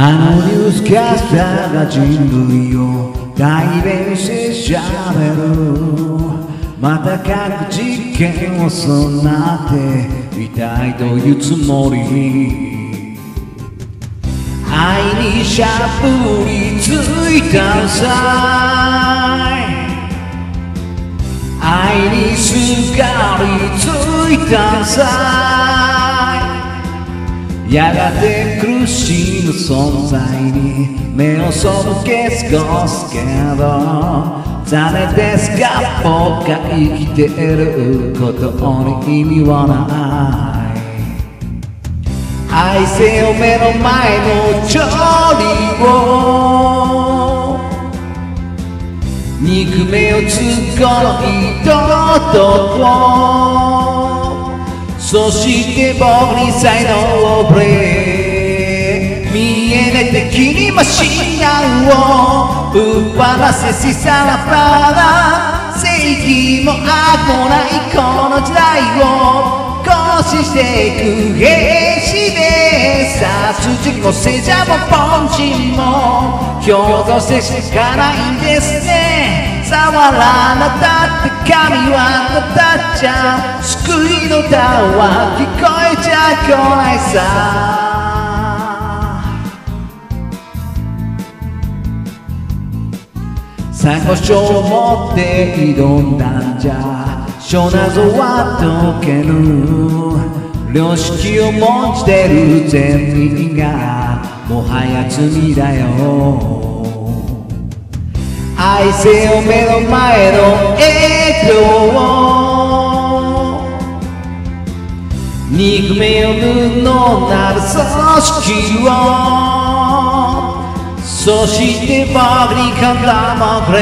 あのニュースキャスターが人類を代弁してしゃべる。また各実験をそんなっていたいというつもりに愛にしゃぶりついたさい、愛にすがりついたさい、やがて苦しむ存在に目を背け過ごすけど、誰ですか僕が生きてることに意味はない。愛せよ目の前の調理を、憎めよつこの人と、そして僕に才能をぶれ見えない敵にマシンガンをぶっ放せしさらばだ。正義もあこないこの時代を行使していく兵士で、殺人も聖者も凡人も共同してしかないんですね。触らなかった神はあなたじゃ、救いの歌は聞こえちゃこないさ。参考書を持って挑んだんじゃ小謎は解ける。良識を持ちてる善人がもはや罪だよ。愛せよ目の前の笑顔を、憎めよ布なる組織を、そして僕に肩もくれ。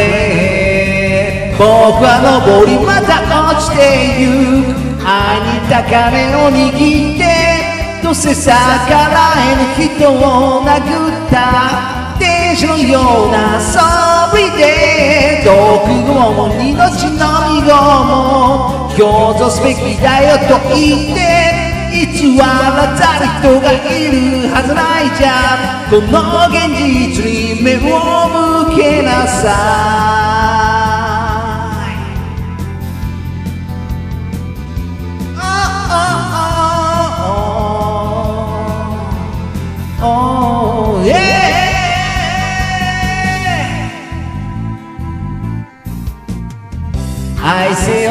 僕は登りまた落ちてゆく、愛に高めを握って、どうせ逆らえぬ人を殴った天使のような装備で、毒をも命のみごも共存すべきだよと言って偽らざる人がいるはずないじゃ、この現実に目を向けなさい。愛せよ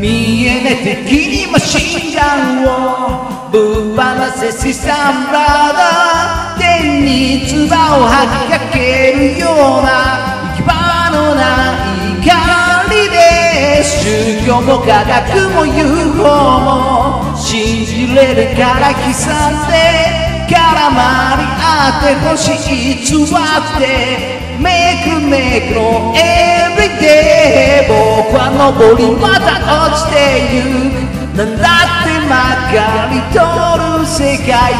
見えない敵にマシンガンをぶっ放せしさらばだ。天に唾を吐きかけるような行き場のない怒りで、宗教も科学も UFO も信じれるから悲惨で絡まり合ってほしい偽ってめくめくのエブリデイ、僕は登りまた落ちてゆく、なんだってまかり通る世界へ。